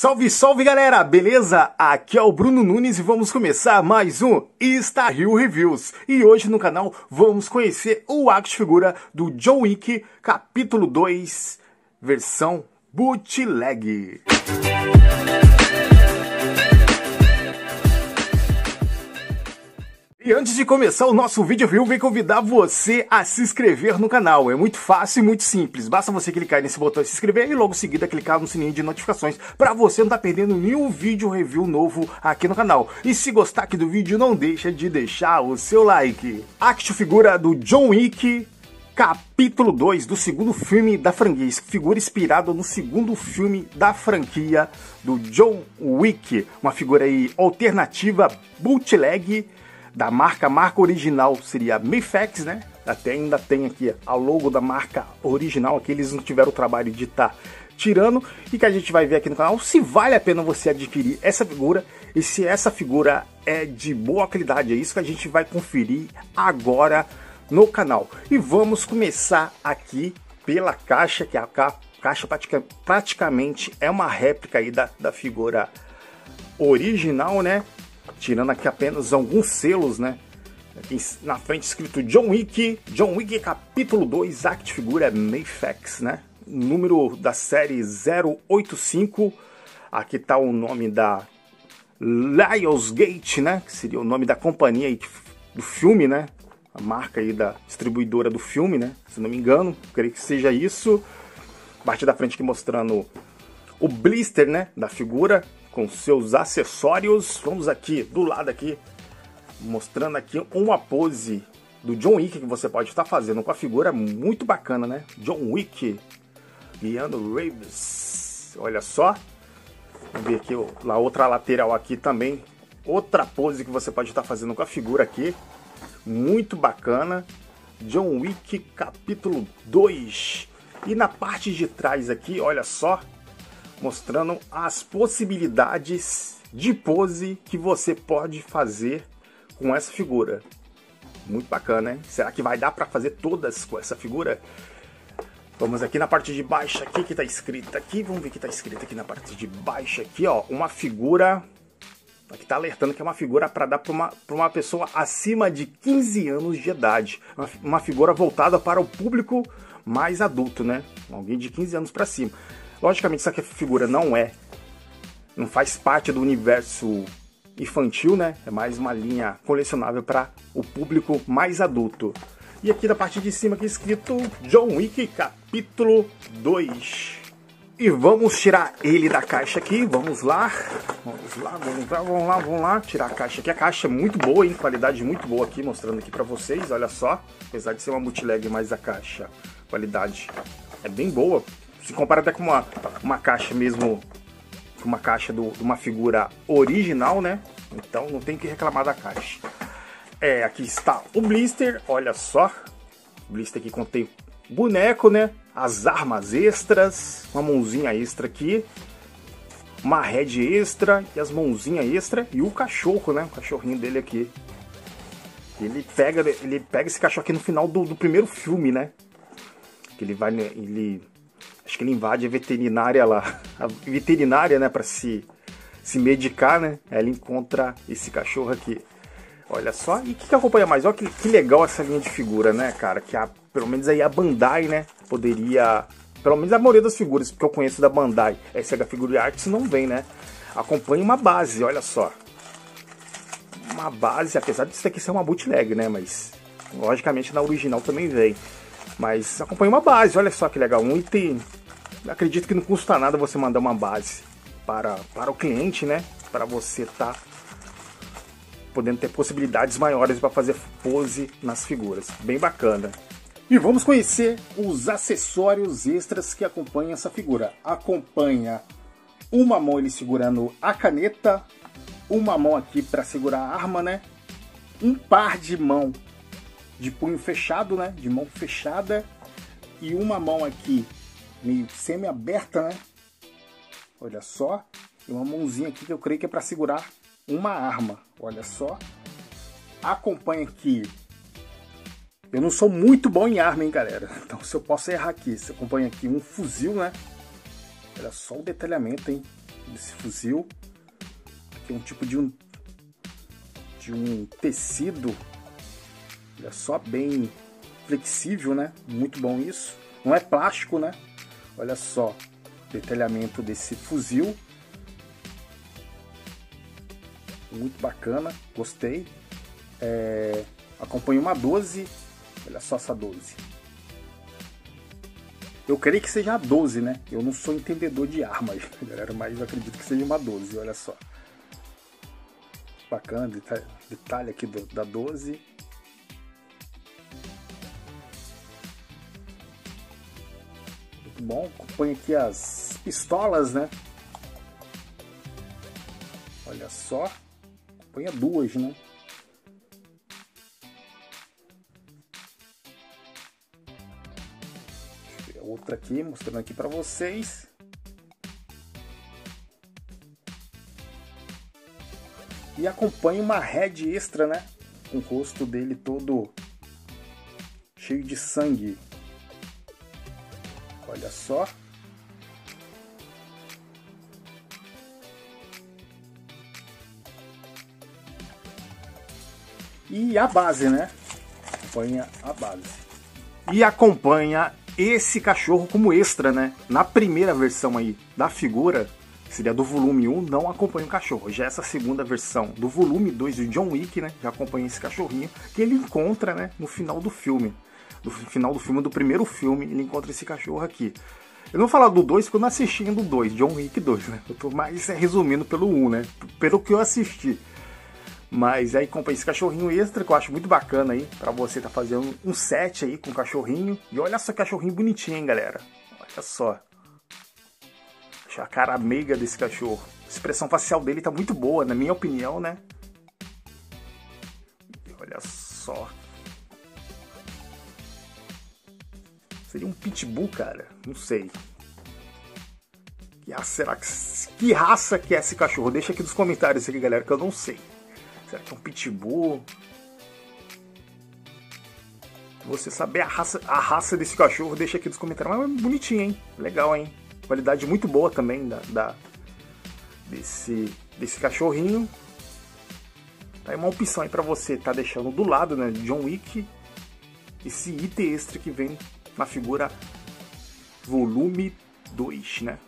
Salve, salve galera, beleza? Aqui é o Bruno Nunes e vamos começar mais um Star Hill Reviews. E hoje no canal vamos conhecer o action figura do John Wick, capítulo 2, versão bootleg. E antes de começar o nosso vídeo, eu vim convidar você a se inscrever no canal. É muito fácil e muito simples. Basta você clicar nesse botão de se inscrever e logo em seguida clicar no sininho de notificações para você não estar perdendo nenhum vídeo review novo aqui no canal. E se gostar aqui do vídeo, não deixa de deixar o seu like. Action figura do John Wick, capítulo 2 do segundo filme da franquia. Figura inspirada no segundo filme da franquia do John Wick. Uma figura aí alternativa, bootleg, da marca original seria a Mafex, né? Até ainda tem aqui a logo da marca original, aqui eles não tiveram o trabalho de estar tirando, e que a gente vai ver aqui no canal se vale a pena você adquirir essa figura e se essa figura é de boa qualidade. É isso que a gente vai conferir agora no canal. E vamos começar aqui pela caixa, que a caixa praticamente é uma réplica aí da figura original, né? Tirando aqui apenas alguns selos, né? Aqui na frente escrito John Wick capítulo 2, act figura Mafex, né? Número da série 085. Aqui tá o nome da Lionsgate, né? Que seria o nome da companhia aí do filme, né? A marca aí da distribuidora do filme, né? Se não me engano, creio que seja isso. A parte da frente aqui mostrando o blister, né? Da figura, com seus acessórios. Vamos aqui do lado aqui mostrando aqui uma pose do John Wick que você pode estar fazendo com a figura, muito bacana, né? John Wick, Keanu Reeves, olha só. Vamos ver aqui na outra lateral aqui também, outra pose que você pode estar fazendo com a figura aqui, muito bacana. John Wick capítulo 2. E na parte de trás aqui, olha só, mostrando as possibilidades de pose que você pode fazer com essa figura. Muito bacana, hein? Será que vai dar para fazer todas com essa figura? Vamos aqui na parte de baixo aqui que tá escrita aqui. Vamos ver que tá escrito aqui na parte de baixo aqui, ó. Uma figura... Aqui tá alertando que é uma figura para dar para uma pessoa acima de 15 anos de idade. Uma figura voltada para o público mais adulto, né? Alguém de 15 anos para cima. Logicamente, essa figura não faz parte do universo infantil, né? É mais uma linha colecionável para o público mais adulto. E aqui na parte de cima aqui escrito John Wick capítulo 2. E vamos tirar ele da caixa aqui, vamos lá, tirar a caixa aqui. A caixa é muito boa, hein? Qualidade muito boa aqui, mostrando aqui para vocês, olha só. Apesar de ser uma bootleg, mas a caixa, qualidade é bem boa. Se compara até com uma caixa mesmo, com uma caixa de uma figura original, né? Então não tem que reclamar da caixa. É, aqui está o blister, olha só. O blister aqui contém boneco, né? As armas extras, uma mãozinha extra aqui, uma head extra e as mãozinhas extra e o cachorro, né? O cachorrinho dele aqui. Ele pega esse cachorro aqui no final do primeiro filme, né? Que ele vai... Acho que ele invade a veterinária lá. A veterinária, né? Pra se medicar, né? Ela encontra esse cachorro aqui. Olha só. E o que acompanha mais? Olha que legal essa linha de figura, né, cara? Que pelo menos aí a Bandai, né? Poderia... Pelo menos a maioria das figuras que eu conheço da Bandai, SH Figure Arts, não vem, né? Acompanha uma base, olha só. Uma base, apesar disso aqui ser uma bootleg, né? Mas, logicamente, na original também vem. Mas acompanha uma base, olha só que legal. Um item... Acredito que não custa nada você mandar uma base para o cliente, né? Para você estar podendo ter possibilidades maiores para fazer pose nas figuras. Bem bacana. E vamos conhecer os acessórios extras que acompanham essa figura. Acompanha uma mão ele segurando a caneta, uma mão aqui para segurar a arma, né? Um par de mão de punho fechado, né? De mão fechada. E uma mão aqui meio semi-aberta, né? Olha só. E uma mãozinha aqui que eu creio que é para segurar uma arma. Olha só. Acompanha aqui. Eu não sou muito bom em arma, hein, galera? Então, se eu posso errar aqui. Você acompanha aqui um fuzil, né? Olha só o detalhamento, hein? desse fuzil, que é um tipo de um tecido, olha só, bem flexível, né? Muito bom isso. Não é plástico, né? Olha só o detalhamento desse fuzil. Muito bacana, gostei. Acompanho uma 12. Olha só essa 12. Eu creio que seja a 12, né? Eu não sou entendedor de armas, galera, mas eu acredito que seja uma 12, olha só. Bacana, detalhe aqui da 12. Muito bom, acompanho aqui as pistolas, né? Olha só, acompanha duas, né? Outra aqui, mostrando aqui para vocês. E acompanha uma head extra, né? Com o rosto dele todo cheio de sangue. Olha só. E a base, né? Acompanha a base. E acompanha esse cachorro como extra, né? Na primeira versão aí da figura, que seria do volume 1, não acompanha o cachorro. Já essa segunda versão do volume 2 de John Wick, né? Já acompanha esse cachorrinho que ele encontra, né? No final do filme. No final do filme, do primeiro filme, ele encontra esse cachorro aqui. Eu não vou falar do 2 porque eu não assisti ainda o 2, John Wick 2, né? Eu tô mais resumindo pelo 1, né? Pelo que eu assisti. Mas aí acompanha esse cachorrinho extra, que eu acho muito bacana aí, pra você tá fazendo um set aí com o cachorrinho. E olha só que cachorrinho bonitinho, hein, galera. Olha só. Deixa a cara meiga desse cachorro. A expressão facial dele tá muito boa, na minha opinião, né? E olha só. Seria um pitbull, cara? Não sei. Que raça que é esse cachorro? Deixa aqui nos comentários aqui, galera, que eu não sei. Será que é um pitbull? Você saber a raça desse cachorro, deixa aqui nos comentários. Mas é bonitinho, hein? Legal, hein? Qualidade muito boa também desse cachorrinho. Tá aí uma opção aí pra você tá deixando do lado, né? John Wick. Esse item extra que vem na figura volume 2, né?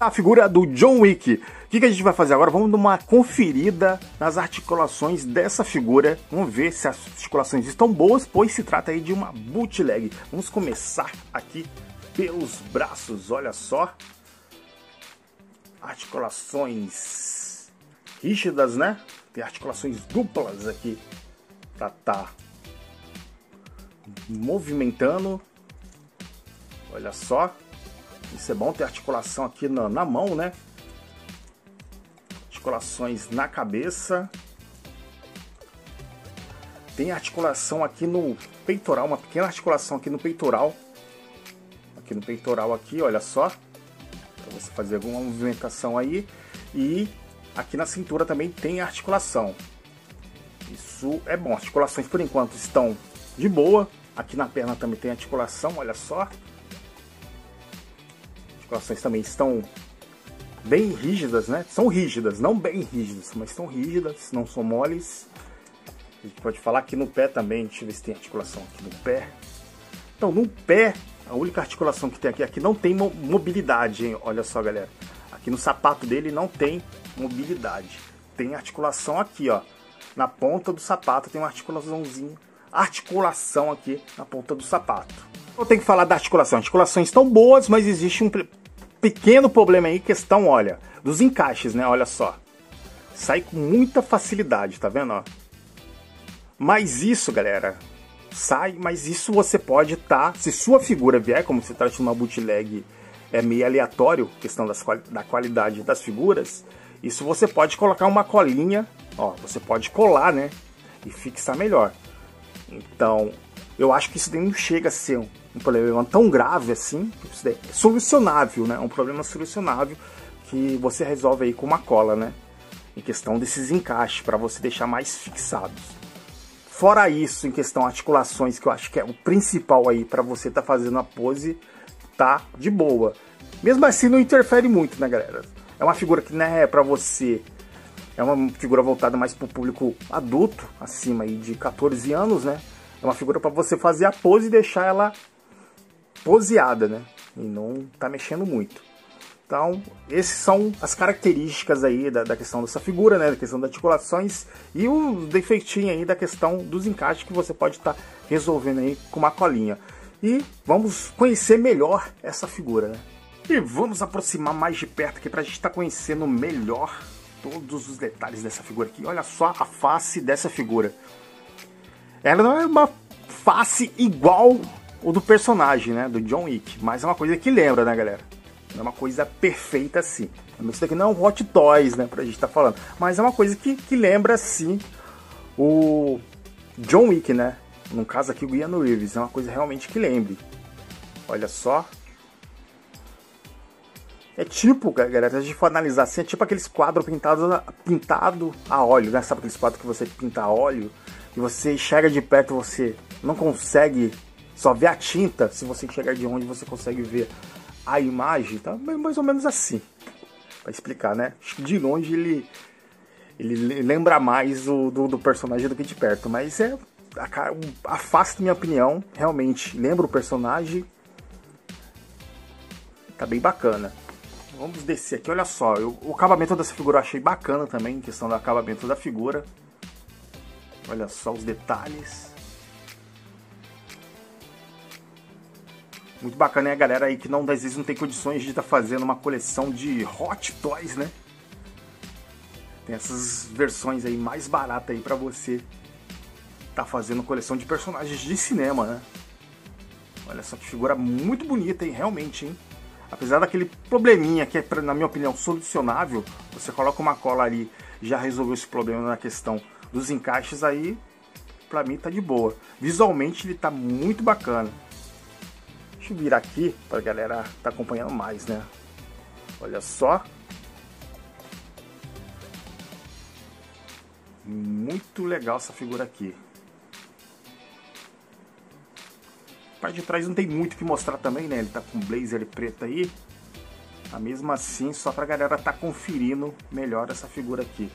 A figura do John Wick. O que a gente vai fazer agora? Vamos dar uma conferida nas articulações dessa figura. Vamos ver se as articulações estão boas, pois se trata aí de uma bootleg. Vamos começar aqui pelos braços. Olha só. Articulações rígidas, né? Tem articulações duplas aqui pra tá movimentando. Olha só. Isso é bom, ter articulação aqui na mão, né? Articulações na cabeça. Tem articulação aqui no peitoral, uma pequena articulação aqui no peitoral. Aqui no peitoral aqui, olha só. Pra você fazer alguma movimentação aí. E aqui na cintura também tem articulação. Isso é bom. Articulações por enquanto estão de boa. Aqui na perna também tem articulação, olha só. Articulações também estão bem rígidas, né? São rígidas, não bem rígidas, mas estão rígidas, não são moles. A gente pode falar aqui no pé também, deixa eu ver se tem articulação aqui no pé. Então, no pé, a única articulação que tem aqui não tem mobilidade, hein? Olha só, galera. Aqui no sapato dele não tem mobilidade. Tem articulação aqui, ó. Na ponta do sapato tem uma articulaçãozinha. Articulação aqui na ponta do sapato. Eu tenho que falar da articulação. Articulações estão boas, mas existe um pequeno problema aí, questão, olha, dos encaixes, né? Olha só. Sai com muita facilidade, tá vendo, ó? Mas isso, galera, sai, mas isso você pode tá, se sua figura vier, como se trata de uma bootleg, é meio aleatório, questão da qualidade das figuras, isso você pode colocar uma colinha, ó, você pode colar, né? E fixar melhor. Então, eu acho que isso daí não chega a ser um problema tão grave assim. Isso daí é solucionável, né? É um problema solucionável que você resolve aí com uma cola, né? Em questão desses encaixes, para você deixar mais fixados. Fora isso, em questão articulações, que eu acho que é o principal aí para você tá fazendo a pose, tá de boa. Mesmo assim, não interfere muito, né, galera? É uma figura que não é pra você, é uma figura voltada mais pro público adulto, acima aí de 14 anos, né? É uma figura pra você fazer a pose e deixar ela poseada, né? E não tá mexendo muito. Então, essas são as características aí da questão dessa figura, né? Da questão das articulações e o defeitinho aí da questão dos encaixes que você pode estar resolvendo aí com uma colinha. E vamos conhecer melhor essa figura, né? E vamos aproximar mais de perto aqui pra gente estar conhecendo melhor todos os detalhes dessa figura aqui. Olha só a face dessa figura. Ela não é uma face igual o do personagem, né? Do John Wick. Mas é uma coisa que lembra, né, galera? Não é uma coisa perfeita assim. Isso daqui não é um Hot Toys, né? Pra gente tá falando. Mas é uma coisa que lembra, sim, o John Wick, né? No caso aqui, o Keanu Reeves. É uma coisa realmente que lembre. Olha só. É tipo, galera, se a gente for analisar assim, é tipo aqueles quadros pintado a óleo, né? Sabe aqueles quadros que você pinta a óleo? E você chega de perto, você não consegue só ver a tinta. Se você chegar de onde, você consegue ver a imagem. Tá mais ou menos assim, pra explicar, né? De longe ele lembra mais do personagem do que de perto. Mas é a face, na minha opinião, realmente lembra o personagem. Tá bem bacana. Vamos descer aqui, olha só, o acabamento dessa figura eu achei bacana também, em questão do acabamento da figura. Olha só os detalhes. Muito bacana, né, galera aí que não, às vezes não tem condições de estar fazendo uma coleção de Hot Toys, né? Tem essas versões aí mais baratas aí pra você tá fazendo coleção de personagens de cinema, né? Olha só que figura muito bonita, hein, realmente, hein? Apesar daquele probleminha que é, na minha opinião, solucionável, você coloca uma cola ali, já resolveu esse problema na questão dos encaixes aí, pra mim tá de boa. Visualmente ele tá muito bacana. Deixa eu virar aqui pra galera tá acompanhando mais, né? Olha só. Muito legal essa figura aqui. Parte de trás não tem muito o que mostrar também, né? Ele tá com blazer preto aí. Mas mesmo assim, só pra galera tá conferindo melhor essa figura aqui.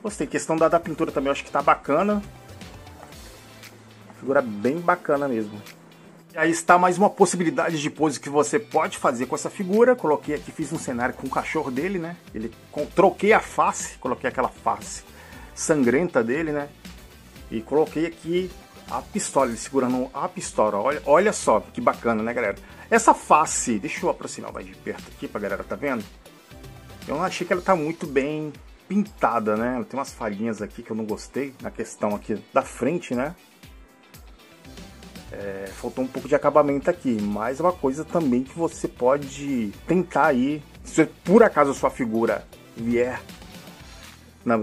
Gostei. Questão da pintura também, eu acho que tá bacana. Figura bem bacana mesmo. E aí está mais uma possibilidade de pose que você pode fazer com essa figura. Coloquei aqui, fiz um cenário com o cachorro dele, né? Troquei a face, coloquei aquela face sangrenta dele, né? E coloquei aqui a pistola, ele segurando a pistola. Olha só que bacana, né, galera? Essa face, deixa eu aproximar mais de perto aqui pra galera tá vendo. Eu não achei que ela tá muito bem pintada, né? Ela tem umas falhinhas aqui que eu não gostei, na questão aqui da frente, né? É, faltou um pouco de acabamento aqui, mas é uma coisa também que você pode tentar aí, se por acaso a sua figura vier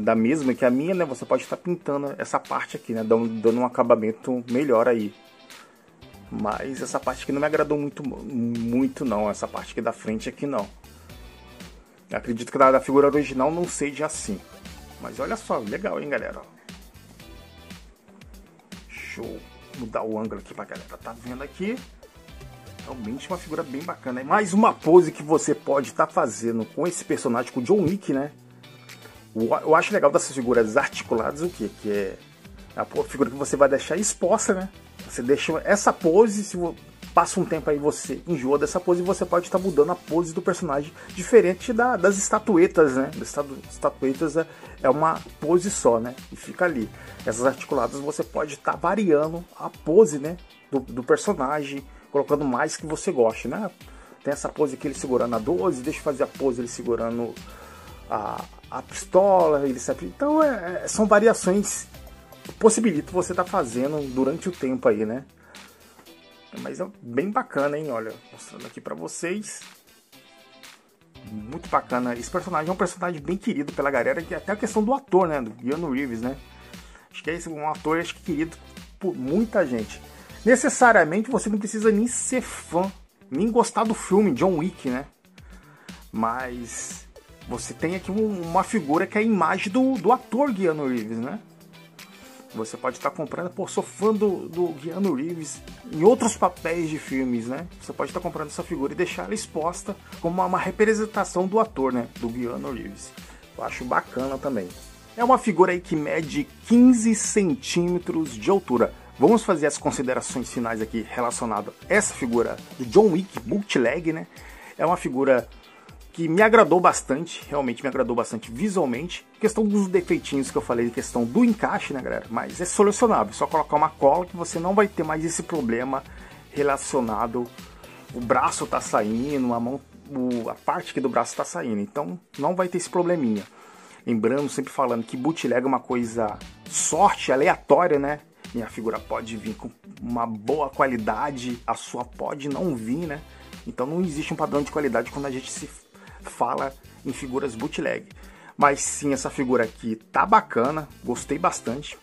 da mesma que a minha, né, você pode estar pintando essa parte aqui, né, dando um acabamento melhor aí. Mas essa parte aqui não me agradou muito não, essa parte aqui da frente aqui não. Eu acredito que da figura original não seja assim, mas olha só, legal, hein, galera. Show. Mudar o ângulo aqui pra galera tá vendo aqui. Realmente uma figura bem bacana, hein? Mais uma pose que você pode estar fazendo com esse personagem, com o John Wick, né? Eu acho legal dessas figuras articuladas o quê? Que é a figura que você vai deixar exposta, né? Você deixa essa pose, se passa um tempo aí você enjoa dessa pose, e você pode estar mudando a pose do personagem, diferente das estatuetas, né? Das estatuetas é uma pose só, né? E fica ali. Essas articuladas você pode estar variando a pose, né? Do personagem, colocando mais que você goste, né? Tem essa pose aqui ele segurando a 12, deixa eu fazer a pose ele segurando a pistola, ele sempre... Então são variações que possibilitam você estar fazendo durante o tempo aí, né? Mas é bem bacana, hein? Olha, mostrando aqui pra vocês. Muito bacana. Esse personagem é um personagem bem querido pela galera, que até a questão do ator, né? Do Keanu Reeves, né? Acho que é um ator acho que querido por muita gente. Necessariamente você não precisa nem ser fã, nem gostar do filme John Wick, né? Mas você tem aqui uma figura que é a imagem do ator Keanu Reeves, né? Você pode estar comprando, pô, sou fã do Keanu Reeves em outros papéis de filmes, né? Você pode estar comprando essa figura e deixar ela exposta como uma representação do ator, né? Do Keanu Reeves. Eu acho bacana também. É uma figura aí que mede 15 centímetros de altura. Vamos fazer as considerações finais aqui relacionadas a essa figura do John Wick Bootleg, né? É uma figura que me agradou bastante, realmente me agradou bastante visualmente. Questão dos defeitinhos que eu falei, questão do encaixe, né, galera? Mas é solucionável, é só colocar uma cola que você não vai ter mais esse problema relacionado. O braço tá saindo, a mão, a parte aqui do braço tá saindo, então não vai ter esse probleminha. Lembrando, sempre falando que bootleg é uma coisa sorte, aleatória, né? E a figura pode vir com uma boa qualidade, a sua pode não vir, né? Então não existe um padrão de qualidade quando a gente se fala em figuras bootleg. Mas sim, essa figura aqui tá bacana, gostei bastante.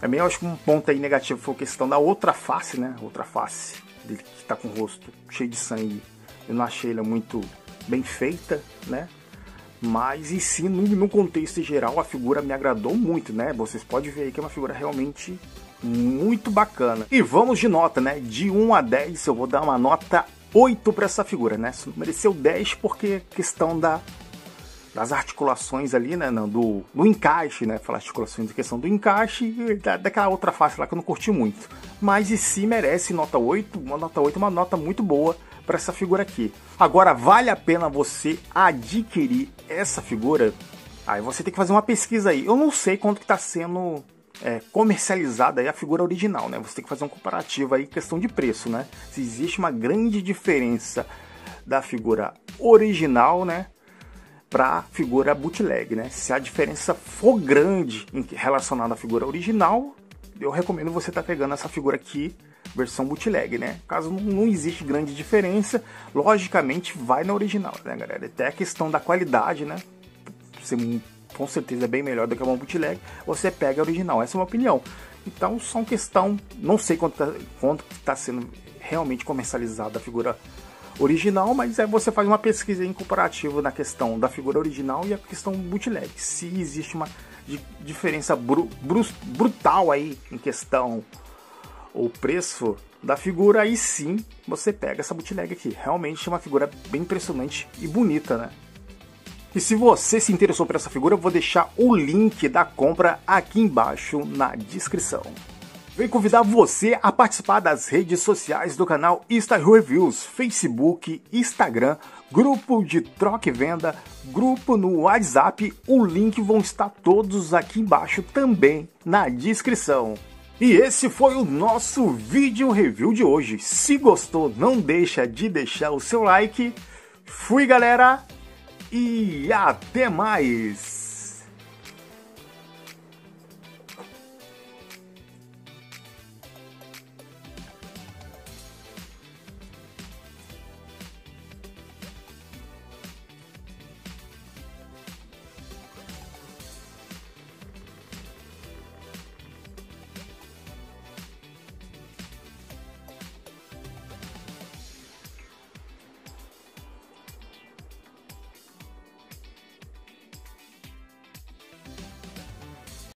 Também eu acho que um ponto aí negativo foi a questão da outra face, né? Outra face dele que tá com o rosto cheio de sangue. Eu não achei ela muito bem feita, né? Mas e sim, no contexto geral, a figura me agradou muito, né? Vocês podem ver aí que é uma figura realmente muito bacana. E vamos de nota, né? De 1 a 10 eu vou dar uma nota 8 para essa figura, né? Mereceu 10 porque questão das articulações ali, né? Não, do encaixe, né? Falar articulações, questão do encaixe e daquela outra face lá que eu não curti muito. Mas e se merece nota 8, uma nota 8 é uma nota muito boa para essa figura aqui. Agora, vale a pena você adquirir essa figura? Aí você tem que fazer uma pesquisa aí. Eu não sei quanto que tá sendo comercializada aí a figura original, né? Você tem que fazer um comparativo aí, questão de preço, né? Se existe uma grande diferença da figura original, né, para a figura bootleg, né? Se a diferença for grande em relacionada à figura original, eu recomendo você estar pegando essa figura aqui, versão bootleg, né? Caso não existe grande diferença, logicamente vai na original, né, galera? Até a questão da qualidade, né? Você com certeza é bem melhor do que uma bootleg, você pega a original, essa é uma opinião. Então, só uma questão, não sei quanto está sendo realmente comercializada a figura original, mas aí você faz uma pesquisa em comparativo na questão da figura original e a questão bootleg, se existe uma diferença brutal aí em questão o preço da figura, aí sim você pega essa bootleg aqui. Realmente é uma figura bem impressionante e bonita, né? E se você se interessou por essa figura, eu vou deixar o link da compra aqui embaixo na descrição. Vem convidar você a participar das redes sociais do canal Star Hill Reviews, Facebook, Instagram, grupo de troca e venda, grupo no WhatsApp, o link vão estar todos aqui embaixo também na descrição. E esse foi o nosso vídeo review de hoje. Se gostou, não deixa de deixar o seu like. Fui, galera! E até mais!